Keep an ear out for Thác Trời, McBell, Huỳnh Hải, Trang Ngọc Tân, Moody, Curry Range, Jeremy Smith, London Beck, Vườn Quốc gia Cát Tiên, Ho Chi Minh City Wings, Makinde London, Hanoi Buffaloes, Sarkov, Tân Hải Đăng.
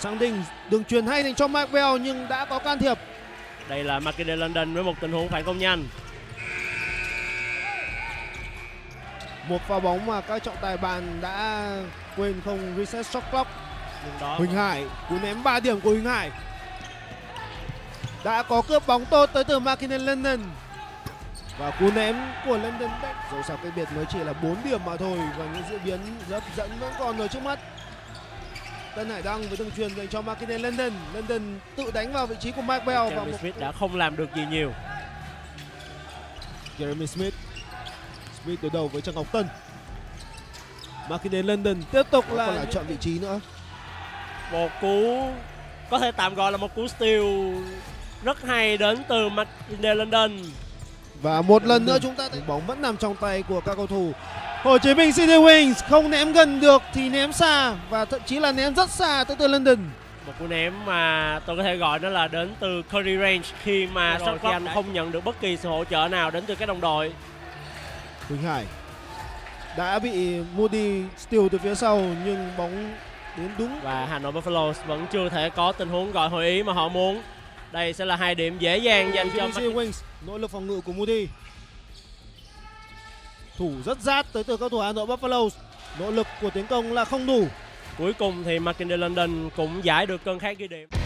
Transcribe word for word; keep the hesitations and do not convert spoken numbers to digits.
Sang đỉnh, đường truyền hay dành cho McBell nhưng đã có can thiệp. Đây là Makinde London với một tình huống phản công nhanh. Một pha bóng mà các trọng tài bàn đã quên không reset shot clock. Đó Huỳnh Hải, cú ném ba điểm của Huỳnh Hải. Đã có cướp bóng tốt tới từ Makinde London. Và cú ném của London Beck. Dẫu sao cái biệt mới chỉ là bốn điểm mà thôi. Và những diễn biến rất hấp dẫn vẫn còn ở trước mắt. Tân Hải Đăng với đường truyền dành cho Makinde London. London tự đánh vào vị trí của McBell. Jeremy và một... Smith đã không làm được gì nhiều. Jeremy Smith. Smith đối đầu với Trang Ngọc Tân. Makinde London tiếp tục là, là chọn vị trí nữa. Một cú có thể tạm gọi là một cú steal rất hay đến từ Makinde London. Và một lần nữa chúng ta thấy bóng vẫn nằm trong tay của các cầu thủ Ho Chi Minh City Wings, không ném gần được thì ném xa và thậm chí là ném rất xa tới từ London. Một cú ném mà tôi có thể gọi nó là đến từ Curry Range khi mà Sarkov anh không nhận được bất kỳ sự hỗ trợ nào đến từ các đồng đội. Huỳnh Hải đã bị Moody steal từ phía sau nhưng bóng đến đúng. Và Hanoi Buffaloes vẫn chưa thể có tình huống gọi hội ý mà họ muốn. Đây sẽ là hai điểm dễ dàng dành cho Wings. Nỗ lực phòng ngự của Moody. Thủ rất rát tới từ các thủ Hanoi Buffaloes. Nỗ lực của tiến công là không đủ. Cuối cùng thì Makinde London cũng giải được cơn khát ghi điểm.